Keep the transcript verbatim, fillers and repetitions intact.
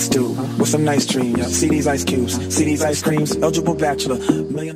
nice dude with some nice dreams. See these ice cubes, see these ice creams. Eligible bachelor, million dollars.